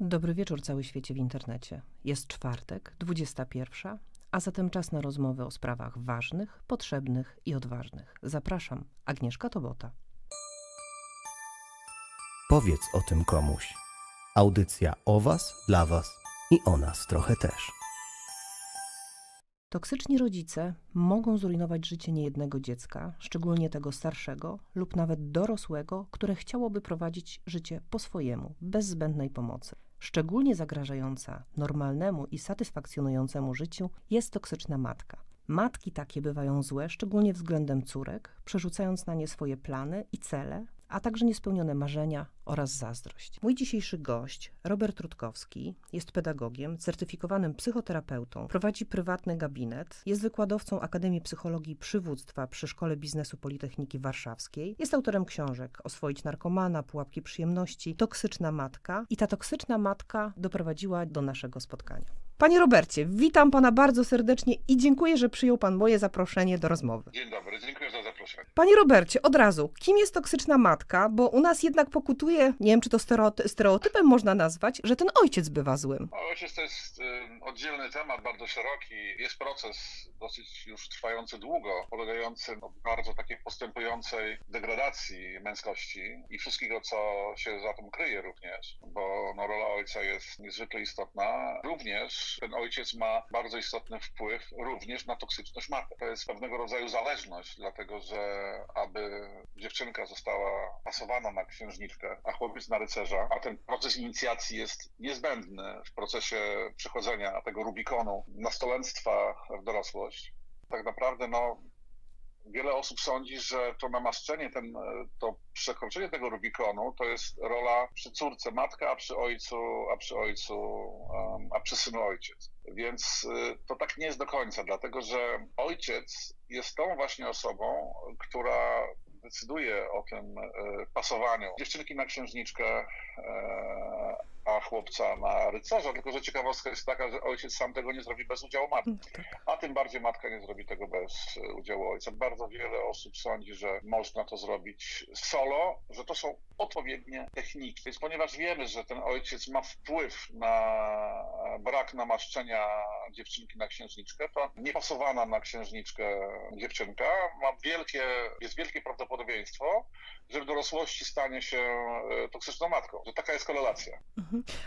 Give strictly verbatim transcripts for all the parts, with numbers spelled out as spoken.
Dobry wieczór cały świecie w internecie. Jest czwartek, dwudziesta pierwsza, a zatem czas na rozmowy o sprawach ważnych, potrzebnych i odważnych. Zapraszam, Agnieszka Tobota. Powiedz o tym komuś. Audycja o was, dla was i o nas trochę też. Toksyczni rodzice mogą zrujnować życie niejednego dziecka, szczególnie tego starszego lub nawet dorosłego, które chciałoby prowadzić życie po swojemu, bez zbędnej pomocy. Szczególnie zagrażająca normalnemu i satysfakcjonującemu życiu jest toksyczna matka. Matki takie bywają złe, szczególnie względem córek, przerzucając na nie swoje plany i cele, a także niespełnione marzenia oraz zazdrość. Mój dzisiejszy gość, Robert Rutkowski, jest pedagogiem, certyfikowanym psychoterapeutą, prowadzi prywatny gabinet, jest wykładowcą Akademii Psychologii i Przywództwa przy Szkole Biznesu Politechniki Warszawskiej, jest autorem książek Oswoić narkomana, Pułapki przyjemności, Toksyczna matka i ta toksyczna matka doprowadziła do naszego spotkania. Panie Robercie, witam Pana bardzo serdecznie i dziękuję, że przyjął Pan moje zaproszenie do rozmowy. Dzień dobry, dziękuję za zaproszenie. Panie Robercie, od razu, kim jest toksyczna matka? Bo u nas jednak pokutuje, nie wiem czy to stereotypem można nazwać, że ten ojciec bywa złym. Ojciec to jest oddzielny temat, bardzo szeroki. Jest proces dosyć już trwający długo, polegający na bardzo takiej postępującej degradacji męskości i wszystkiego, co się za tym kryje również, bo no, rola ojca jest niezwykle istotna. Również ten ojciec ma bardzo istotny wpływ również na toksyczność matki. To jest pewnego rodzaju zależność, dlatego że aby dziewczynka została pasowana na księżniczkę, a chłopiec na rycerza, a ten proces inicjacji jest niezbędny w procesie przechodzenia tego Rubikonu nastolenstwa w dorosłość, tak naprawdę no, wiele osób sądzi, że to namaszczenie, ten, to przekroczenie tego Rubikonu to jest rola przy córce matka, a przy ojcu, a przy ojcu, a przy synu ojciec. Więc to tak nie jest do końca, dlatego że ojciec jest tą właśnie osobą, która decyduje o tym pasowaniu dziewczynki na księżniczkę, a chłopca na rycerza, tylko że ciekawostka jest taka, że ojciec sam tego nie zrobi bez udziału matki, a tym bardziej matka nie zrobi tego bez udziału ojca. Bardzo wiele osób sądzi, że można to zrobić solo, że to są odpowiednie techniki. Więc ponieważ wiemy, że ten ojciec ma wpływ na brak namaszczenia dziewczynki na księżniczkę, to niepasowana na księżniczkę dziewczynka ma wielkie, jest wielkie prawdopodobieństwo, że w dorosłości stanie się toksyczną matką. Że taka jest korelacja.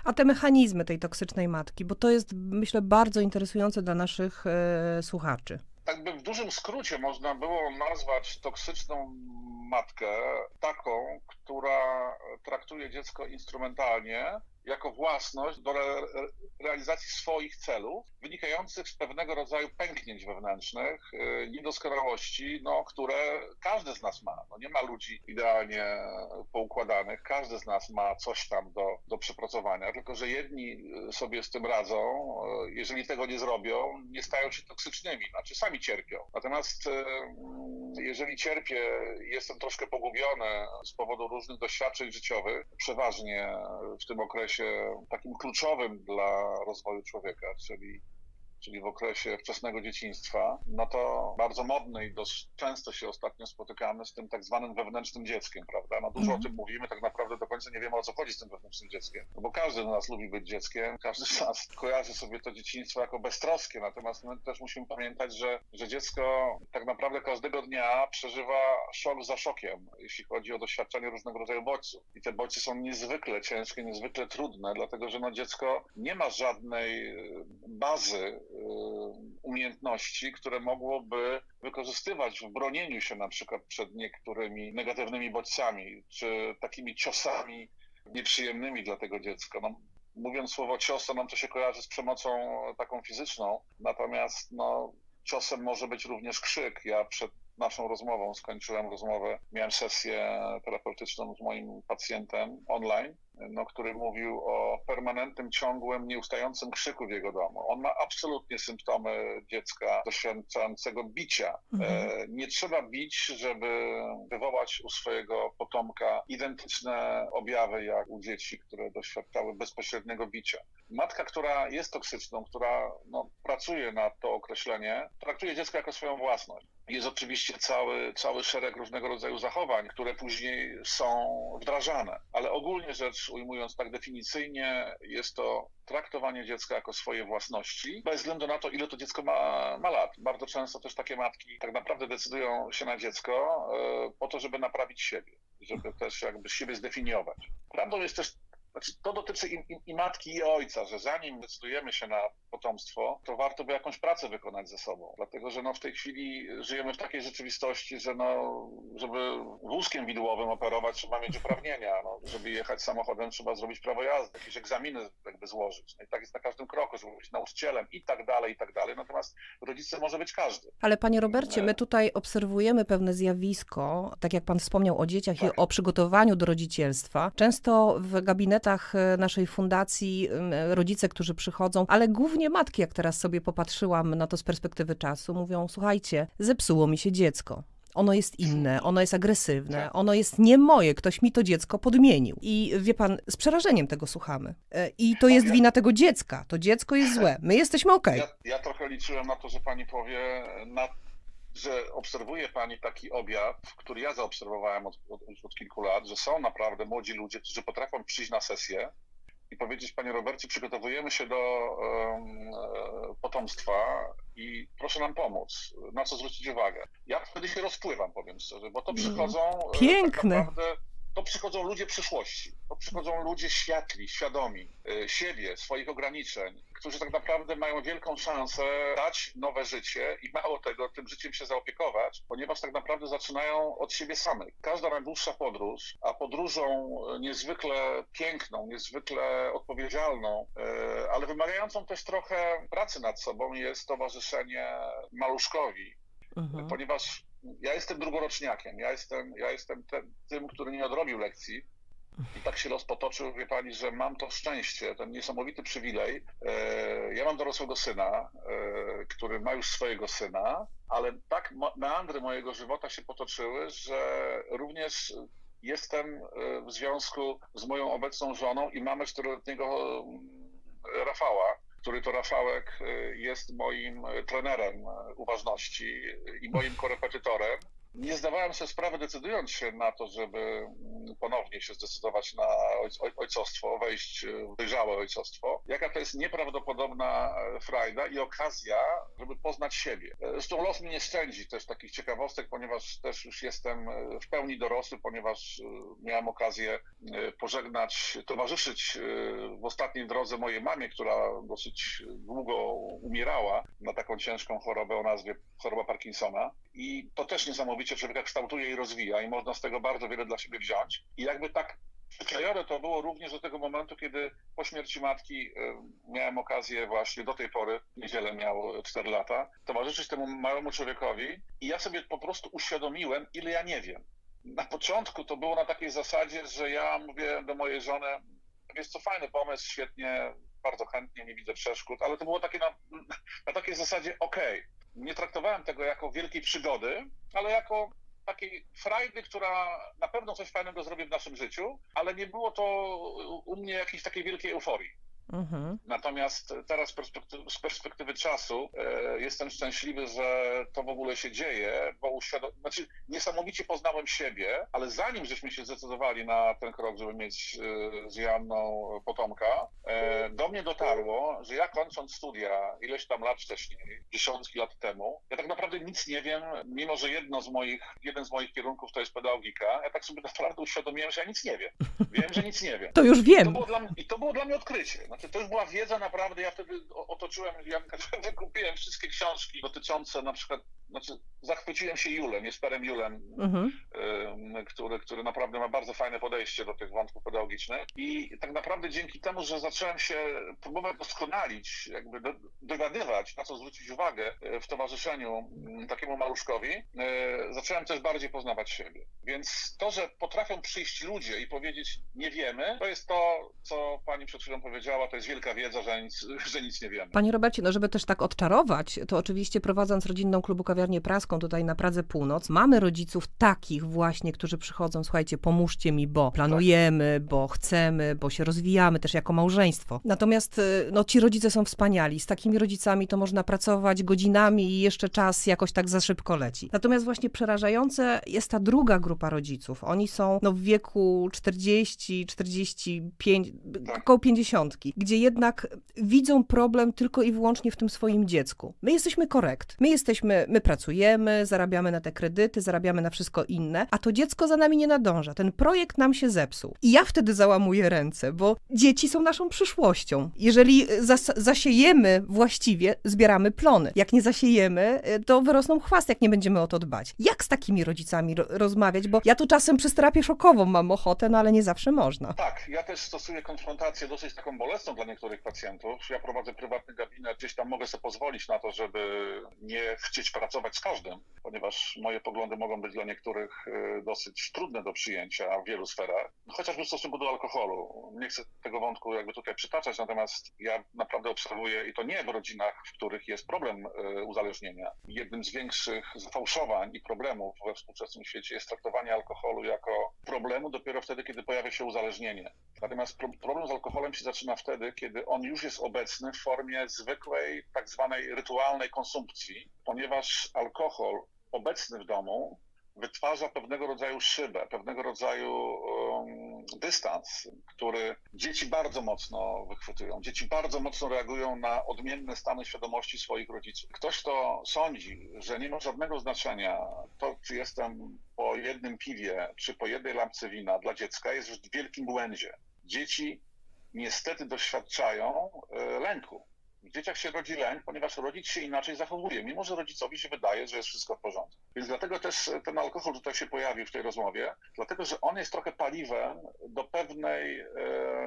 A te mechanizmy tej toksycznej matki, bo to jest, myślę, bardzo interesujące dla naszych e, słuchaczy. Tak by w dużym skrócie można było nazwać toksyczną matkę taką, która traktuje dziecko instrumentalnie jako własność do re realizacji swoich celów wynikających z pewnego rodzaju pęknięć wewnętrznych, yy, niedoskonałości, no, które każdy z nas ma. No, nie ma ludzi idealnie poukładanych, każdy z nas ma coś tam do, do przepracowania, tylko że jedni sobie z tym radzą, yy, jeżeli tego nie zrobią, nie stają się toksycznymi, znaczy sami cierpią. Natomiast yy, jeżeli cierpię, jestem troszkę pogubiony z powodu różnych doświadczeń życiowych, przeważnie w tym okresie takim kluczowym dla rozwoju człowieka, czyli, czyli w okresie wczesnego dzieciństwa, no to bardzo modny i dość często się ostatnio spotykamy z tym tak zwanym wewnętrznym dzieckiem, prawda? No dużo mm. o tym mówimy, tak naprawdę do końca nie wiemy, o co chodzi z tym wewnętrznym dzieckiem, no bo każdy z nas lubi być dzieckiem, każdy z nas kojarzy sobie to dzieciństwo jako beztroskie, natomiast my też musimy pamiętać, że, że dziecko tak naprawdę każdego dnia przeżywa szok za szokiem, jeśli chodzi o doświadczenie różnego rodzaju bodźców. I te bodźce są niezwykle ciężkie, niezwykle trudne, dlatego że no, dziecko nie ma żadnej bazy umiejętności, które mogłoby wykorzystywać w bronieniu się na przykład przed niektórymi negatywnymi bodźcami, czy takimi ciosami nieprzyjemnymi dla tego dziecka. No, mówiąc słowo cios, to nam to się kojarzy z przemocą taką fizyczną, natomiast no, ciosem może być również krzyk. Ja przed naszą rozmową skończyłem rozmowę, miałem sesję terapeutyczną z moim pacjentem online, no, który mówił o permanentnym, ciągłym, nieustającym krzyku w jego domu. On ma absolutnie symptomy dziecka doświadczającego bicia. Mhm. Nie trzeba bić, żeby wywołać u swojego potomka identyczne objawy jak u dzieci, które doświadczały bezpośredniego bicia. Matka, która jest toksyczną, która no, pracuje na to określenie, traktuje dziecko jako swoją własność. Jest oczywiście cały, cały szereg różnego rodzaju zachowań, które później są wdrażane, ale ogólnie rzecz ujmując tak definicyjnie, jest to traktowanie dziecka jako swojej własności, bez względu na to, ile to dziecko ma, ma lat. Bardzo często też takie matki tak naprawdę decydują się na dziecko y, po to, żeby naprawić siebie, żeby też jakby siebie zdefiniować. Prawdą jest też, znaczy to dotyczy i, i, i matki, i ojca, że zanim decydujemy się na potomstwo, to warto by jakąś pracę wykonać ze sobą. Dlatego, że no w tej chwili żyjemy w takiej rzeczywistości, że no, żeby wózkiem widłowym operować, trzeba mieć uprawnienia. No, żeby jechać samochodem, trzeba zrobić prawo jazdy, jakieś egzaminy jakby złożyć. No i tak jest na każdym kroku, żeby być nauczycielem i tak dalej, i tak dalej. Natomiast rodzice może być każdy. Ale panie Robercie, my tutaj obserwujemy pewne zjawisko, tak jak pan wspomniał o dzieciach tak. i o przygotowaniu do rodzicielstwa. Często w gabinetach naszej fundacji rodzice, którzy przychodzą, ale głównie Nie matki, jak teraz sobie popatrzyłam na to z perspektywy czasu, mówią, słuchajcie, zepsuło mi się dziecko. Ono jest inne, ono jest agresywne, ono jest nie moje, ktoś mi to dziecko podmienił. I wie pan, z przerażeniem tego słuchamy. I to jest wina tego dziecka, to dziecko jest złe, my jesteśmy okej. Ja, ja trochę liczyłem na to, że pani powie, na, że obserwuje pani taki objaw, który ja zaobserwowałem od, od, od kilku lat, że są naprawdę młodzi ludzie, którzy potrafią przyjść na sesję i powiedzieć, panie Robercie, przygotowujemy się do um, potomstwa i proszę nam pomóc, na co zwrócić uwagę. Ja wtedy się rozpływam, powiem szczerze, bo to przychodzą... Piękne. Tak naprawdę, to przychodzą ludzie przyszłości, to przychodzą ludzie światli, świadomi siebie, swoich ograniczeń, którzy tak naprawdę mają wielką szansę dać nowe życie i mało tego, tym życiem się zaopiekować, ponieważ tak naprawdę zaczynają od siebie samych. Każda najdłuższa podróż, a podróżą niezwykle piękną, niezwykle odpowiedzialną, ale wymagającą też trochę pracy nad sobą jest towarzyszenie maluszkowi, mhm. ponieważ ja jestem drugoroczniakiem, ja jestem, ja jestem ten, tym, który nie odrobił lekcji i tak się los potoczył, wie pani, że mam to szczęście, ten niesamowity przywilej. Ja mam dorosłego syna, który ma już swojego syna, ale tak meandry mojego żywota się potoczyły, że również jestem w związku z moją obecną żoną i mamy czteroletniego Rafała, który to Rafałek jest moim trenerem uważności i moim korepetytorem. Nie zdawałem sobie sprawy, decydując się na to, żeby ponownie się zdecydować na ojcostwo, wejść w dojrzałe ojcostwo. Jaka to jest nieprawdopodobna frajda i okazja, żeby poznać siebie. Zresztą los mi nie szczędzi też takich ciekawostek, ponieważ też już jestem w pełni dorosły, ponieważ miałem okazję pożegnać, towarzyszyć w ostatniej drodze mojej mamie, która dosyć długo umierała na taką ciężką chorobę o nazwie choroba Parkinsona. I to też niesamowicie człowieka kształtuje i rozwija i można z tego bardzo wiele dla siebie wziąć. I jakby tak przyklejone to było również do tego momentu, kiedy po śmierci matki miałem okazję właśnie do tej pory, w niedzielę miał cztery lata, towarzyszyć temu małemu człowiekowi i ja sobie po prostu uświadomiłem, ile ja nie wiem. Na początku to było na takiej zasadzie, że ja mówię do mojej żony, wiesz co, fajny pomysł, świetnie, bardzo chętnie, nie widzę przeszkód, ale to było takie na, na takiej zasadzie okej. Okay. Nie traktowałem tego jako wielkiej przygody, ale jako takiej frajdy, która na pewno coś fajnego zrobi w naszym życiu, ale nie było to u mnie jakiejś takiej wielkiej euforii. Mhm. Natomiast teraz z perspektywy, z perspektywy czasu e, jestem szczęśliwy, że to w ogóle się dzieje, bo uświadom... znaczy, niesamowicie poznałem siebie, ale zanim żeśmy się zdecydowali na ten krok, żeby mieć e, z Joanną potomka, e, do mnie dotarło, że ja kończąc studia ileś tam lat wcześniej, dziesiątki lat temu, ja tak naprawdę nic nie wiem, mimo że jedno z moich, jeden z moich kierunków to jest pedagogika, ja tak sobie naprawdę uświadomiłem, że ja nic nie wiem. Wiem, że nic nie wiem. To już wiem. I to było dla, i to było dla mnie odkrycie. Znaczy, to już była wiedza naprawdę, ja wtedy otoczyłem, ja wykupiłem wszystkie książki dotyczące na przykład, znaczy zachwyciłem się Juulem, Jesperem Juulem, mhm. który, który naprawdę ma bardzo fajne podejście do tych wątków pedagogicznych i tak naprawdę dzięki temu, że zacząłem się próbować doskonalić, jakby do, dogadywać, na co zwrócić uwagę w towarzyszeniu takiemu maluszkowi, zacząłem też bardziej poznawać siebie. Więc to, że potrafią przyjść ludzie i powiedzieć nie wiemy, to jest to, co pani przed chwilą powiedziała, to jest wielka wiedza, że nic, że nic nie wiemy. Panie Robercie, no żeby też tak odczarować, to oczywiście prowadząc rodzinną klubu kawiarnię praską tutaj na Pradze Północ, mamy rodziców takich właśnie, którzy przychodzą, słuchajcie, pomóżcie mi, bo planujemy, bo chcemy, bo się rozwijamy też jako małżeństwo. Natomiast Natomiast no, ci rodzice są wspaniali. Z takimi rodzicami to można pracować godzinami i jeszcze czas jakoś tak za szybko leci. Natomiast właśnie przerażające jest ta druga grupa rodziców. Oni są no, w wieku czterdzieści, czterdzieści pięć, około pięćdziesiątki, gdzie jednak widzą problem tylko i wyłącznie w tym swoim dziecku. My jesteśmy korekt. My jesteśmy, my pracujemy, zarabiamy na te kredyty, zarabiamy na wszystko inne, a to dziecko za nami nie nadąża. Ten projekt nam się zepsuł. I ja wtedy załamuję ręce, bo dzieci są naszą przyszłością. Jeżeli zas zasiejemy właściwie, zbieramy plony. Jak nie zasiejemy, to wyrosną chwasty, jak nie będziemy o to dbać. Jak z takimi rodzicami ro rozmawiać? Bo ja tu czasem przez terapię szokową mam ochotę, no ale nie zawsze można. Tak, ja też stosuję konfrontację dosyć taką bolesną dla niektórych pacjentów. Ja prowadzę prywatny gabinet, gdzieś tam mogę sobie pozwolić na to, żeby nie chcieć pracować z każdym, ponieważ moje poglądy mogą być dla niektórych dosyć trudne do przyjęcia w wielu sferach, chociażby w stosunku do alkoholu. Nie chcę tego wątku jakby tutaj przytaczać, natomiast ja naprawdę obserwuję, i to nie w rodzinach, w których jest problem uzależnienia. Jednym z większych zafałszowań i problemów we współczesnym świecie jest traktowanie alkoholu jako problemu dopiero wtedy, kiedy pojawia się uzależnienie. Natomiast problem z alkoholem się zaczyna wtedy, kiedy on już jest obecny w formie zwykłej, tak zwanej rytualnej konsumpcji, ponieważ alkohol obecny w domu wytwarza pewnego rodzaju szybę, pewnego rodzaju um, dystans, który dzieci bardzo mocno wychwytują. Dzieci bardzo mocno reagują na odmienne stany świadomości swoich rodziców. Ktoś, kto sądzi, że nie ma żadnego znaczenia to, czy jestem po jednym piwie, czy po jednej lampce wina dla dziecka, jest już w wielkim błędzie. Dzieci niestety doświadczają lęku. W dzieciach się rodzi lęk, ponieważ rodzic się inaczej zachowuje, mimo że rodzicowi się wydaje, że jest wszystko w porządku. Więc dlatego też ten alkohol tutaj się pojawił w tej rozmowie, dlatego że on jest trochę paliwem do pewnej e,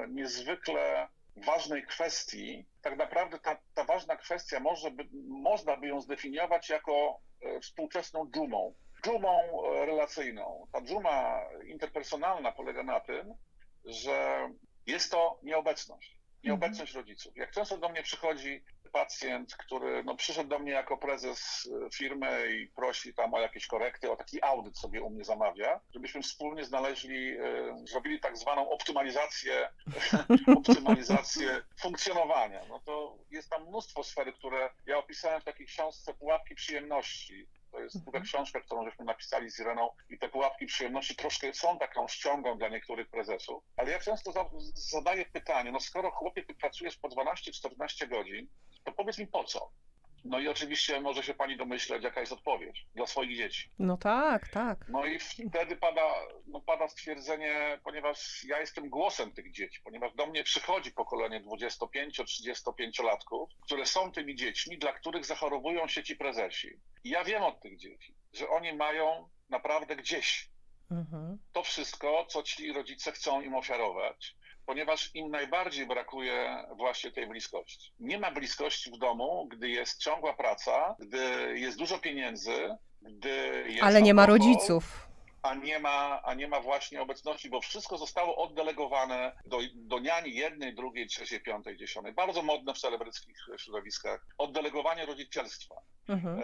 niezwykle ważnej kwestii. Tak naprawdę ta, ta ważna kwestia może by, można by ją zdefiniować jako współczesną dżumą. Dżumą relacyjną. Ta dżuma interpersonalna polega na tym, że jest to nieobecność. Nieobecność rodziców. Jak często do mnie przychodzi pacjent, który no, przyszedł do mnie jako prezes firmy i prosi tam o jakieś korekty, o taki audyt sobie u mnie zamawia, żebyśmy wspólnie znaleźli, zrobili tak zwaną optymalizację, optymalizację funkcjonowania. No to jest tam mnóstwo sfer, które ja opisałem w takiej książce Pułapki przyjemności. To jest druga książka, którą żeśmy napisali z Ireną, i te pułapki przyjemności troszkę są taką ściągą dla niektórych prezesów, ale ja często zadaję pytanie, no skoro chłopie, ty pracujesz po dwanaście czternaście godzin, to powiedz mi po co? No i oczywiście może się pani domyśleć, jaka jest odpowiedź dla swoich dzieci. No tak, tak. No i wtedy pada, no pada stwierdzenie, ponieważ ja jestem głosem tych dzieci, ponieważ do mnie przychodzi pokolenie dwudziestopięcio-trzydziestopięciolatków, które są tymi dziećmi, dla których zachorowują się ci prezesi. I ja wiem od tych dzieci, że oni mają naprawdę gdzieś mhm. to wszystko, co ci rodzice chcą im ofiarować, ponieważ im najbardziej brakuje właśnie tej bliskości. Nie ma bliskości w domu, gdy jest ciągła praca, gdy jest dużo pieniędzy, gdy jest... Ale nie ma rodziców. A nie ma, a nie ma właśnie obecności, bo wszystko zostało oddelegowane do, do niani jednej, drugiej, trzeciej, piątej, dziesiątej. Bardzo modne w celebryckich środowiskach. Oddelegowanie rodzicielstwa. Mhm.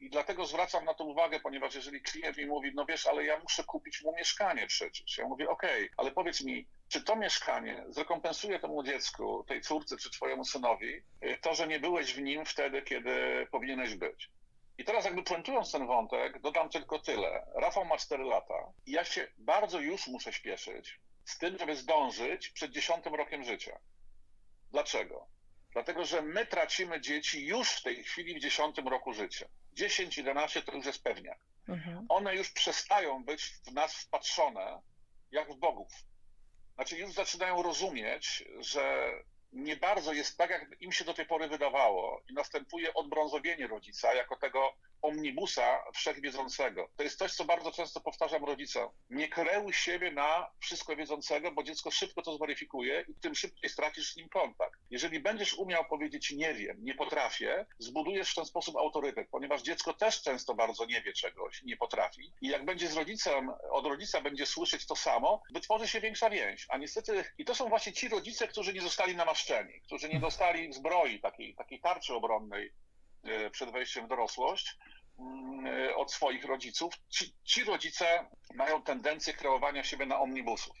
I dlatego zwracam na to uwagę, ponieważ jeżeli klient mi mówi, no wiesz, ale ja muszę kupić mu mieszkanie przecież. Ja mówię, okej, ale powiedz mi, czy to mieszkanie zrekompensuje temu dziecku, tej córce czy twojemu synowi to, że nie byłeś w nim wtedy, kiedy powinieneś być? I teraz jakby puentując ten wątek, dodam tylko tyle. Rafał ma cztery lata i ja się bardzo już muszę śpieszyć z tym, żeby zdążyć przed dziesiątym rokiem życia. Dlaczego? Dlatego, że my tracimy dzieci już w tej chwili w dziesiątym roku życia. dziesięć, jedenaście to już jest pewniak. Mhm. One już przestają być w nas wpatrzone jak w bogów. Znaczy już zaczynają rozumieć, że nie bardzo jest tak, jak im się do tej pory wydawało, i następuje odbrązowienie rodzica jako tego omnibusa wszechwiedzącego. To jest coś, co bardzo często powtarzam rodzicom. Nie kreuj siebie na wszystko wiedzącego, bo dziecko szybko to zweryfikuje i tym szybciej stracisz z nim kontakt. Jeżeli będziesz umiał powiedzieć nie wiem, nie potrafię, zbudujesz w ten sposób autorytet, ponieważ dziecko też często bardzo nie wie czegoś, nie potrafi, i jak będzie z rodzicem, od rodzica będzie słyszeć to samo, wytworzy się większa więź. A niestety, i to są właśnie ci rodzice, którzy nie zostali namaszczeni, którzy nie dostali zbroi, takiej, takiej tarczy obronnej przed wejściem w dorosłość od swoich rodziców. Ci, ci rodzice mają tendencję kreowania siebie na omnibusów.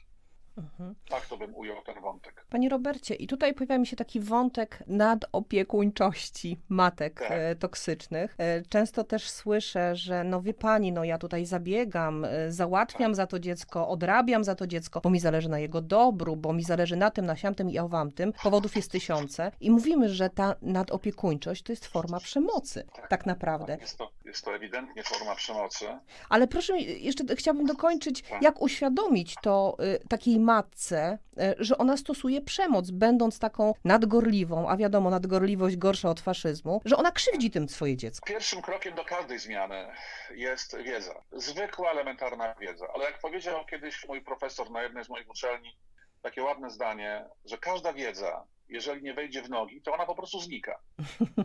Mhm. Tak to bym ujął ten wątek. Panie Robercie, i tutaj pojawia mi się taki wątek nadopiekuńczości matek tak. e, toksycznych. E, często też słyszę, że no wie pani, no ja tutaj zabiegam, e, załatwiam tak. za to dziecko, odrabiam za to dziecko, bo mi zależy na jego dobru, bo mi zależy na tym, na siamtym i owam tym. Powodów jest tysiące. I mówimy, że ta nadopiekuńczość to jest forma przemocy, tak, tak naprawdę. Tak, jest, to, jest to ewidentnie forma przemocy. Ale proszę, jeszcze chciałabym dokończyć, tak. jak uświadomić to y, takiej matce, że ona stosuje przemoc, będąc taką nadgorliwą, a wiadomo, nadgorliwość gorsza od faszyzmu, że ona krzywdzi tym swoje dziecko. Pierwszym krokiem do każdej zmiany jest wiedza. Zwykła, elementarna wiedza. Ale jak powiedział kiedyś mój profesor na jednej z moich uczelni, takie ładne zdanie, że każda wiedza, jeżeli nie wejdzie w nogi, to ona po prostu znika.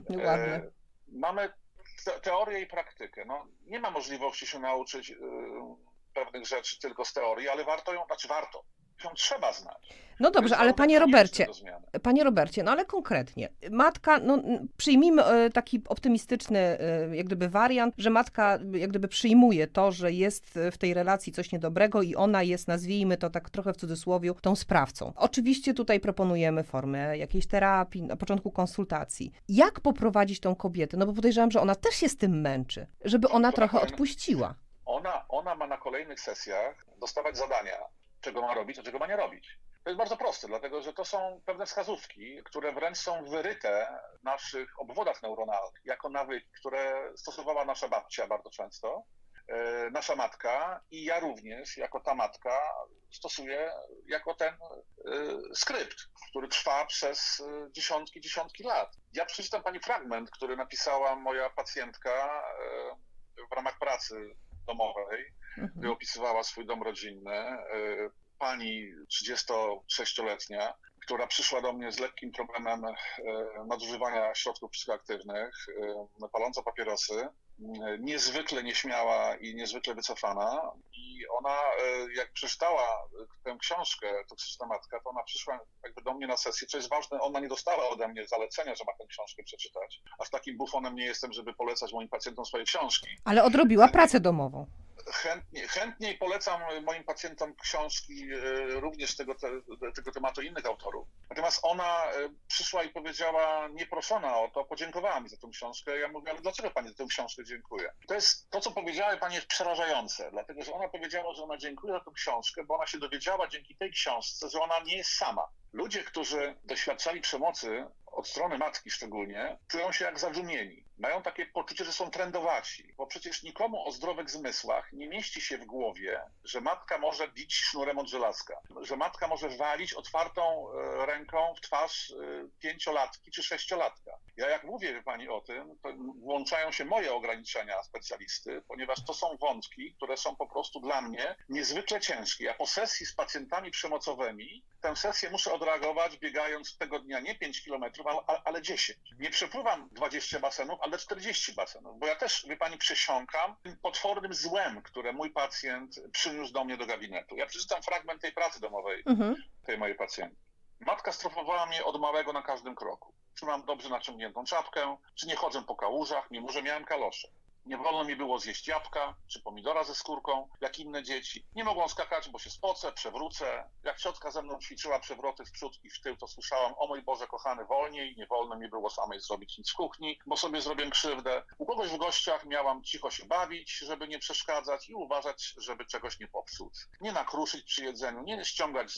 Ładne. E, mamy te teorię i praktykę. No, nie ma możliwości się nauczyć y, pewnych rzeczy tylko z teorii, ale warto ją, znaczy warto. ją trzeba znać. No dobrze, Więc ale panie Robercie, panie Robercie, no ale konkretnie. Matka, no przyjmijmy taki optymistyczny jak gdyby wariant, że matka jak gdyby przyjmuje to, że jest w tej relacji coś niedobrego i ona jest, nazwijmy to tak trochę w cudzysłowie, tą sprawcą. Oczywiście tutaj proponujemy formę jakiejś terapii, na początku konsultacji. Jak poprowadzić tą kobietę? No bo podejrzewam, że ona też się z tym męczy, żeby ona trochę odpuściła. Ona, ona ma na kolejnych sesjach dostawać zadania, czego ma robić, a czego ma nie robić. To jest bardzo proste, dlatego że to są pewne wskazówki, które wręcz są wyryte w naszych obwodach neuronalnych, jako nawyki, które stosowała nasza babcia bardzo często, yy, nasza matka i ja również, jako ta matka, stosuję jako ten yy, skrypt, który trwa przez dziesiątki, dziesiątki lat. Ja przeczytam pani fragment, który napisała moja pacjentka yy, w ramach pracy domowej, gdy opisywała swój dom rodzinny, pani trzydziestosześcioletnia, która przyszła do mnie z lekkim problemem nadużywania środków psychoaktywnych, paląca papierosy, niezwykle nieśmiała i niezwykle wycofana. I ona, jak przeczytała tę książkę Toksyczna matka, to ona przyszła jakby do mnie na sesję, co jest ważne, ona nie dostała ode mnie zalecenia, że ma tę książkę przeczytać. Aż takim bufonem nie jestem, żeby polecać moim pacjentom swoje książki. Ale odrobiła pracę domową. Chętnie, chętniej polecam moim pacjentom książki również tego, te, tego tematu innych autorów. Natomiast ona przyszła i powiedziała, nieproszona o to, podziękowała mi za tę książkę. Ja mówię, ale dlaczego pani za tę książkę dziękuję? To jest to, co powiedziała pani, jest przerażające, dlatego że ona powiedziała, że ona dziękuje za tę książkę, bo ona się dowiedziała dzięki tej książce, że ona nie jest sama. Ludzie, którzy doświadczali przemocy, od strony matki szczególnie, czują się jak zadumieni. Mają takie poczucie, że są trendowaci, bo przecież nikomu o zdrowych zmysłach nie mieści się w głowie, że matka może bić sznurem od żelazka, że matka może walić otwartą ręką w twarz pięciolatki czy sześciolatka. Ja jak mówię pani o tym, to włączają się moje ograniczenia specjalisty, ponieważ to są wątki, które są po prostu dla mnie niezwykle ciężkie. Ja po sesji z pacjentami przemocowymi tę sesję muszę odreagować, biegając tego dnia nie pięć kilometrów, ale dziesięć. Nie przepływam dwudziestu basenów, ale czterdziestu basenów, bo ja też, wie pani, przesiąkam tym potwornym złem, które mój pacjent przyniósł do mnie do gabinetu. Ja przeczytam fragment tej pracy domowej, mhm. tej mojej pacjentki. Matka strofowała mnie od małego na każdym kroku. Czy mam dobrze naciągniętą czapkę, czy nie chodzę po kałużach, mimo że miałem kalosze. Nie wolno mi było zjeść jabłka, czy pomidora ze skórką, jak inne dzieci. Nie mogłam skakać, bo się spocę, przewrócę. Jak ciotka ze mną ćwiczyła przewroty w przód i w tył, to słyszałam, o mój Boże kochany, wolniej, nie wolno mi było samej zrobić nic w kuchni, bo sobie zrobię krzywdę. U kogoś w gościach miałam cicho się bawić, żeby nie przeszkadzać i uważać, żeby czegoś nie popsuć. Nie nakruszyć przy jedzeniu, nie ściągać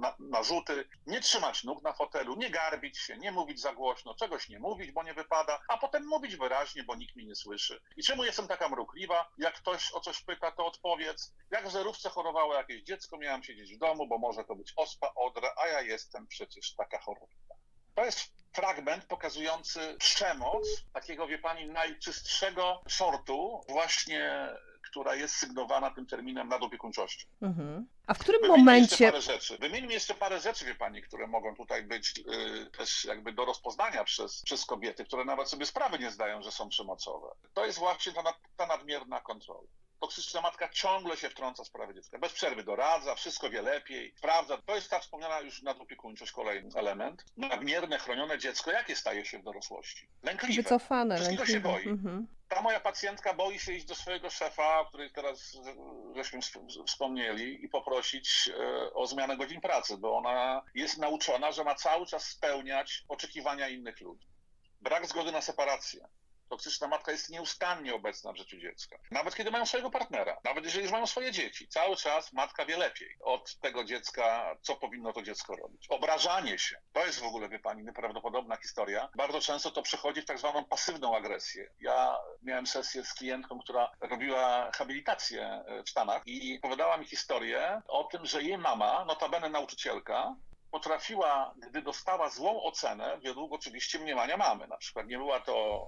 na narzuty, nie trzymać nóg na fotelu, nie garbić się, nie mówić za głośno, czegoś nie mówić, bo nie wypada, a potem mówić wyraźnie, bo nikt mnie nie słyszy. I czemu jestem taka mrukliwa? Jak ktoś o coś pyta, to odpowiedz. Jak w zerówce chorowało jakieś dziecko, miałam siedzieć w domu, bo może to być ospa, odra, a ja jestem przecież taka chorobliwa. To jest fragment pokazujący przemoc takiego, wie pani, najczystszego sortu, właśnie, która jest sygnowana tym terminem nadopiekuńczości. Mhm. A w którym Wymienimy momencie... Jeszcze parę rzeczy. Wymienimy jeszcze parę rzeczy, wie pani, które mogą tutaj być yy, też jakby do rozpoznania przez, przez kobiety, które nawet sobie sprawy nie zdają, że są przemocowe. To jest właśnie ta, nad, ta nadmierna kontrola. Toksyczna matka ciągle się wtrąca w sprawy dziecka. Bez przerwy doradza, wszystko wie lepiej, prawda. To jest ta wspomniana już nadopiekuńczość, kolejny element. Nadmierne, chronione dziecko, jakie staje się w dorosłości? Lękliwe. Wycofane, wszystkiego lękliwe. Się boi. Mhm. Ta moja pacjentka boi się iść do swojego szefa, o której teraz żeśmy wspomnieli, i poprosić o zmianę godzin pracy, bo ona jest nauczona, że ma cały czas spełniać oczekiwania innych ludzi. Brak zgody na separację. Toksyczna matka jest nieustannie obecna w życiu dziecka. Nawet kiedy mają swojego partnera, nawet jeżeli już mają swoje dzieci, cały czas matka wie lepiej od tego dziecka, co powinno to dziecko robić. Obrażanie się, to jest w ogóle, wie pani, nieprawdopodobna historia. Bardzo często to przechodzi w tak zwaną pasywną agresję. Ja miałem sesję z klientką, która robiła habilitację w Stanach i opowiadała mi historię o tym, że jej mama, notabene nauczycielka, potrafiła, gdy dostała złą ocenę, według oczywiście mniemania mamy. Na przykład nie była to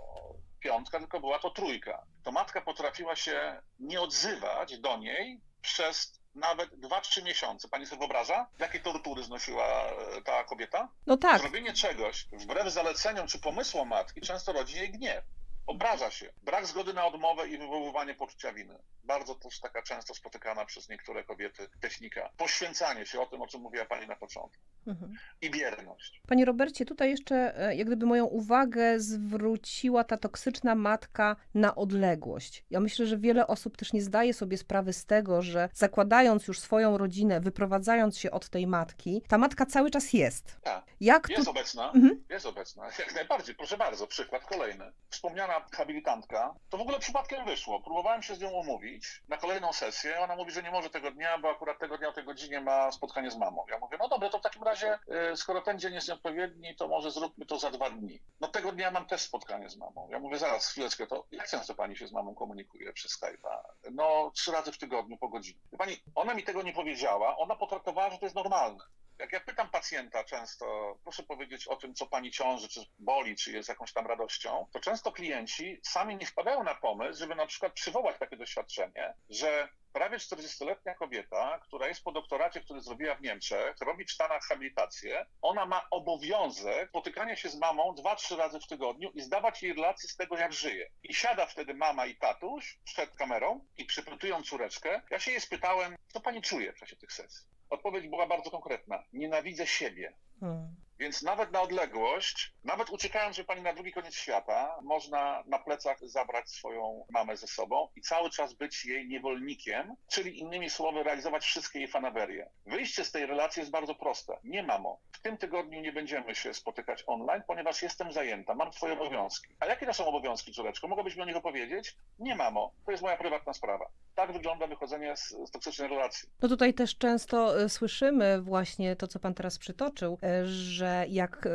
piątka, tylko była to trójka. To matka potrafiła się nie odzywać do niej przez nawet dwa trzy miesiące. Pani sobie wyobraża, jakie tortury znosiła ta kobieta? No tak. Zrobienie czegoś wbrew zaleceniom czy pomysłom matki często rodzi jej gniew. Obraża się. Brak zgody na odmowę i wywoływanie poczucia winy. Bardzo też taka często spotykana przez niektóre kobiety technika. Poświęcanie się, o tym, o czym mówiła pani na początku. Mhm. I bierność. Panie Robercie, tutaj jeszcze jak gdyby moją uwagę zwróciła ta toksyczna matka na odległość. Ja myślę, że wiele osób też nie zdaje sobie sprawy z tego, że zakładając już swoją rodzinę, wyprowadzając się od tej matki, ta matka cały czas jest. Tak. Jak jest tu... obecna, mhm. jest obecna. Jak najbardziej. Proszę bardzo, przykład kolejny. Wspomniana habilitantka, to w ogóle przypadkiem wyszło. Próbowałem się z nią umówić na kolejną sesję. Ona mówi, że nie może tego dnia, bo akurat tego dnia o tej godzinie ma spotkanie z mamą. Ja mówię, no dobra, to w takim razie skoro ten dzień jest nieodpowiedni, to może zróbmy to za dwa dni. No tego dnia mam też spotkanie z mamą. Ja mówię, zaraz, chwileczkę, to jak często pani się z mamą komunikuje przez Skype'a? No trzy razy w tygodniu po godzinie. Pani, ona mi tego nie powiedziała, ona potraktowała, że to jest normalne. Jak ja pytam pacjenta często, proszę powiedzieć o tym, co pani ciąży, czy boli, czy jest jakąś tam radością, to często klienci sami nie wpadają na pomysł, żeby na przykład przywołać takie doświadczenie, że prawie czterdziestoletnia kobieta, która jest po doktoracie, który zrobiła w Niemczech, robi w Stanach habilitację, ona ma obowiązek spotykania się z mamą dwa trzy razy w tygodniu i zdawać jej relacje z tego, jak żyje. I siada wtedy mama i tatuś przed kamerą i przypytują córeczkę. Ja się jej spytałem, co pani czuje w czasie tych sesji. Odpowiedź była bardzo konkretna. Nienawidzę siebie. Hmm. Więc nawet na odległość, nawet uciekając, że pani na drugi koniec świata, można na plecach zabrać swoją mamę ze sobą i cały czas być jej niewolnikiem, czyli innymi słowy realizować wszystkie jej fanaberie. Wyjście z tej relacji jest bardzo proste. Nie, mamo, w tym tygodniu nie będziemy się spotykać online, ponieważ jestem zajęta, mam twoje obowiązki. A jakie to są obowiązki, córeczko? Mogłabyś mi o nich opowiedzieć? Nie, mamo, to jest moja prywatna sprawa. Tak wygląda wychodzenie z, z toksycznej relacji. No tutaj też często słyszymy właśnie to, co pan teraz przytoczył, że jak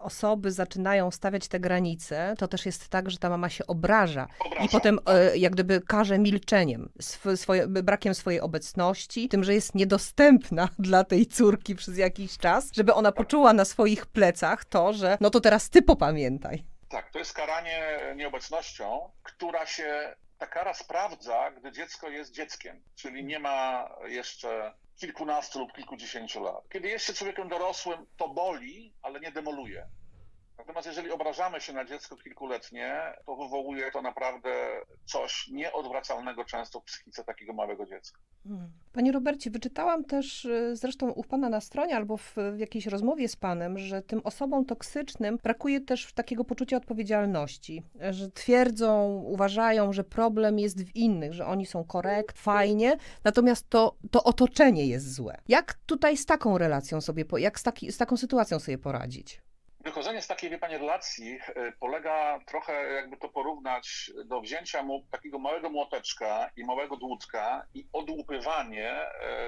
osoby zaczynają stawiać te granice, to też jest tak, że ta mama się obraża. Obraża. I potem jak gdyby karze milczeniem, swoje, brakiem swojej obecności, tym, że jest niedostępna dla tej córki przez jakiś czas, żeby ona poczuła na swoich plecach to, że no to teraz ty popamiętaj. Tak, to jest karanie nieobecnością, która się... Ta kara sprawdza, gdy dziecko jest dzieckiem, czyli nie ma jeszcze kilkunastu lub kilkudziesięciu lat. Kiedy jest się człowiekiem dorosłym, to boli, ale nie demoluje. Natomiast jeżeli obrażamy się na dziecko kilkuletnie, to wywołuje to naprawdę coś nieodwracalnego często w psychice takiego małego dziecka. Panie Robercie, wyczytałam też zresztą u pana na stronie albo w, w jakiejś rozmowie z panem, że tym osobom toksycznym brakuje też takiego poczucia odpowiedzialności, że twierdzą, uważają, że problem jest w innych, że oni są korekt, fajnie, natomiast to, to otoczenie jest złe. Jak tutaj z taką relacją sobie, jak z, taki, z taką sytuacją sobie poradzić? Wychodzenie z takiej, wie pani, relacji polega trochę, jakby to porównać do wzięcia mu takiego małego młoteczka i małego dłutka i odłupywanie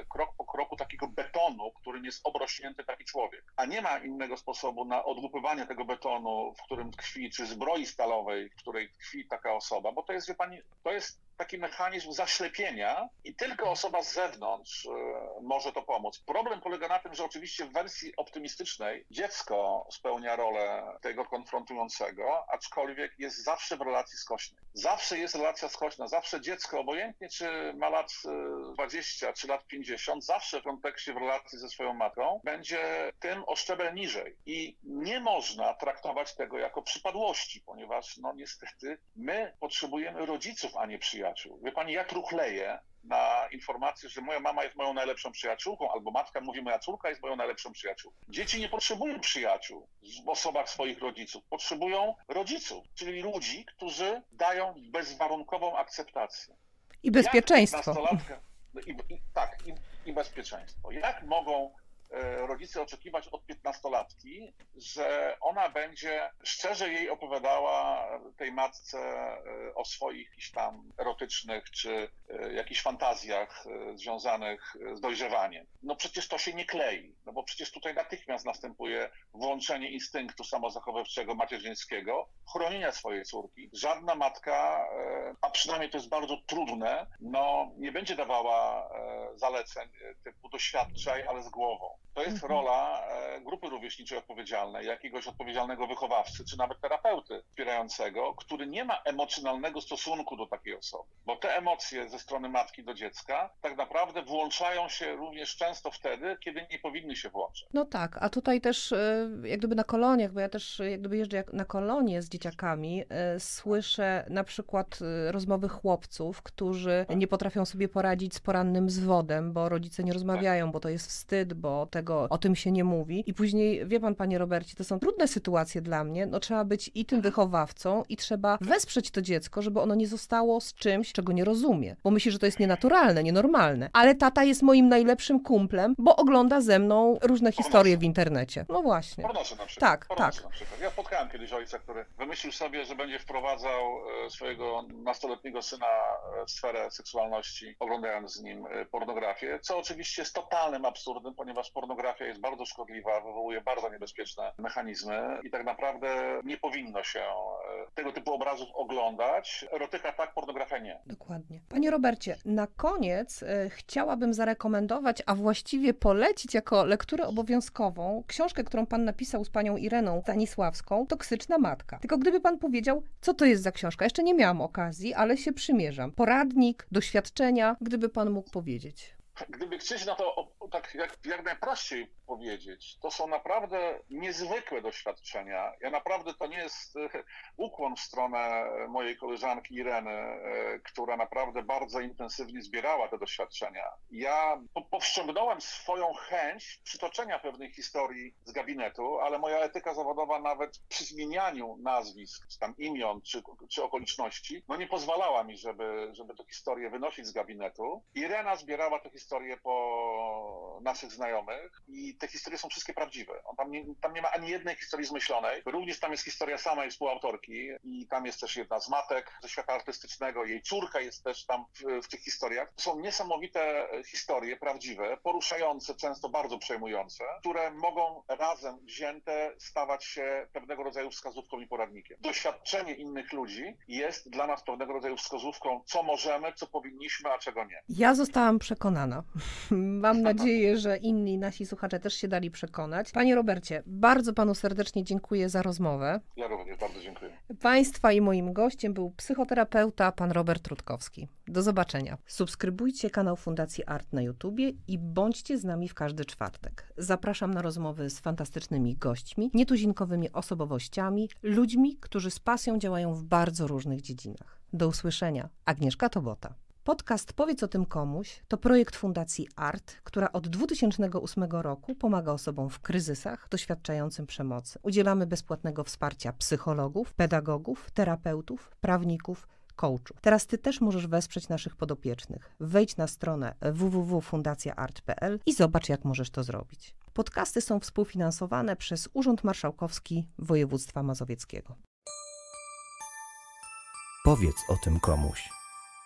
krok po kroku takiego betonu, którym jest obrośnięty taki człowiek. A nie ma innego sposobu na odłupywanie tego betonu, w którym tkwi, czy zbroi stalowej, w której tkwi taka osoba, bo to jest, wie pani, to jest taki mechanizm zaślepienia i tylko osoba z zewnątrz może to pomóc. Problem polega na tym, że oczywiście w wersji optymistycznej dziecko spełnia rolę tego konfrontującego, aczkolwiek jest zawsze w relacji skośnej. Zawsze jest relacja skośna, zawsze dziecko, obojętnie czy ma lat dwadzieścia czy lat pięćdziesiąt, zawsze w kontekście w relacji ze swoją matką będzie tym o szczebel niżej. I nie można traktować tego jako przypadłości, ponieważ no niestety my potrzebujemy rodziców, a nie przyjaciół. Wie pani, ja truchleję, na informację, że moja mama jest moją najlepszą przyjaciółką, albo matka mówi, moja córka jest moją najlepszą przyjaciółką. Dzieci nie potrzebują przyjaciół w osobach swoich rodziców, potrzebują rodziców, czyli ludzi, którzy dają bezwarunkową akceptację. I bezpieczeństwo. I, i, tak, i, i bezpieczeństwo. Jak mogą rodzice oczekiwać od piętnastolatki, że ona będzie szczerze jej opowiadała, tej matce, o swoich jakichś tam erotycznych czy jakichś fantazjach związanych z dojrzewaniem? No przecież to się nie klei, no bo przecież tutaj natychmiast następuje włączenie instynktu samozachowawczego macierzyńskiego, chronienia swojej córki. Żadna matka, a przynajmniej to jest bardzo trudne, no nie będzie dawała zaleceń typu doświadczaj, ale z głową. To jest rola grupy rówieśniczej odpowiedzialnej, jakiegoś odpowiedzialnego wychowawcy, czy nawet terapeuty wspierającego, który nie ma emocjonalnego stosunku do takiej osoby. Bo te emocje ze strony matki do dziecka tak naprawdę włączają się również często wtedy, kiedy nie powinny się włączać. No tak, a tutaj też jak gdyby na koloniach, bo ja też jak gdyby jeżdżę na kolonie z dzieciakami, słyszę na przykład rozmowy chłopców, którzy nie potrafią sobie poradzić z porannym zwodem, bo rodzice nie rozmawiają, bo to jest wstyd, bo tego, o tym się nie mówi. I później, wie pan, panie Robercie, to są trudne sytuacje dla mnie. No trzeba być i tym wychowawcą, i trzeba wesprzeć to dziecko, żeby ono nie zostało z czymś, czego nie rozumie. Bo myśli, że to jest nienaturalne, nienormalne. Ale tata jest moim najlepszym kumplem, bo ogląda ze mną różne historie w internecie. No właśnie. Pornosze na przykład. Tak, pornosze tak. Na przykład. Ja spotkałem kiedyś ojca, który wymyślił sobie, że będzie wprowadzał swojego nastoletniego syna w sferę seksualności, oglądając z nim pornografię, co oczywiście jest totalnym absurdem, ponieważ pornografia jest bardzo szkodliwa, wywołuje bardzo niebezpieczne mechanizmy i tak naprawdę nie powinno się tego typu obrazów oglądać. Erotyka tak, pornografia nie. Dokładnie. Panie Robercie, na koniec chciałabym zarekomendować, a właściwie polecić jako lekturę obowiązkową książkę, którą pan napisał z panią Ireną Stanisławską, Toksyczna matka. Tylko gdyby pan powiedział, co to jest za książka? Jeszcze nie miałam okazji, ale się przymierzam. Poradnik, doświadczenia, gdyby pan mógł powiedzieć. Gdyby chcieć na to tak jak, jak najprościej powiedzieć, to są naprawdę niezwykłe doświadczenia. Ja naprawdę, to nie jest ukłon w stronę mojej koleżanki Ireny, która naprawdę bardzo intensywnie zbierała te doświadczenia. Ja powściągnąłem swoją chęć przytoczenia pewnej historii z gabinetu, ale moja etyka zawodowa nawet przy zmienianiu nazwisk, czy tam imion, czy, czy okoliczności, no nie pozwalała mi, żeby, żeby tę historię wynosić z gabinetu. Irena zbierała tę historię historie po naszych znajomych i te historie są wszystkie prawdziwe. On tam, nie, tam nie ma ani jednej historii zmyślonej. Również tam jest historia samej współautorki i tam jest też jedna z matek ze świata artystycznego. Jej córka jest też tam w, w tych historiach. Są niesamowite historie prawdziwe, poruszające, często bardzo przejmujące, które mogą razem wzięte stawać się pewnego rodzaju wskazówką i poradnikiem. Doświadczenie innych ludzi jest dla nas pewnego rodzaju wskazówką, co możemy, co powinniśmy, a czego nie. Ja zostałam przekonana. Mam nadzieję, że inni nasi słuchacze też się dali przekonać. Panie Robercie, bardzo panu serdecznie dziękuję za rozmowę. Ja również bardzo dziękuję. Państwa i moim gościem był psychoterapeuta pan Robert Rutkowski. Do zobaczenia. Subskrybujcie kanał Fundacji A R T na YouTubie i bądźcie z nami w każdy czwartek. Zapraszam na rozmowy z fantastycznymi gośćmi, nietuzinkowymi osobowościami, ludźmi, którzy z pasją działają w bardzo różnych dziedzinach. Do usłyszenia. Agnieszka Tobota. Podcast Powiedz o tym komuś to projekt Fundacji A R T, która od dwa tysiące ósmego roku pomaga osobom w kryzysach doświadczającym przemocy. Udzielamy bezpłatnego wsparcia psychologów, pedagogów, terapeutów, prawników, coachów. Teraz ty też możesz wesprzeć naszych podopiecznych. Wejdź na stronę w w w kropka fundacja a r t kropka p l i zobacz, jak możesz to zrobić. Podcasty są współfinansowane przez Urząd Marszałkowski Województwa Mazowieckiego. Powiedz o tym komuś.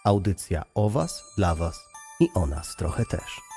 Audycja o was, dla was i o nas trochę też.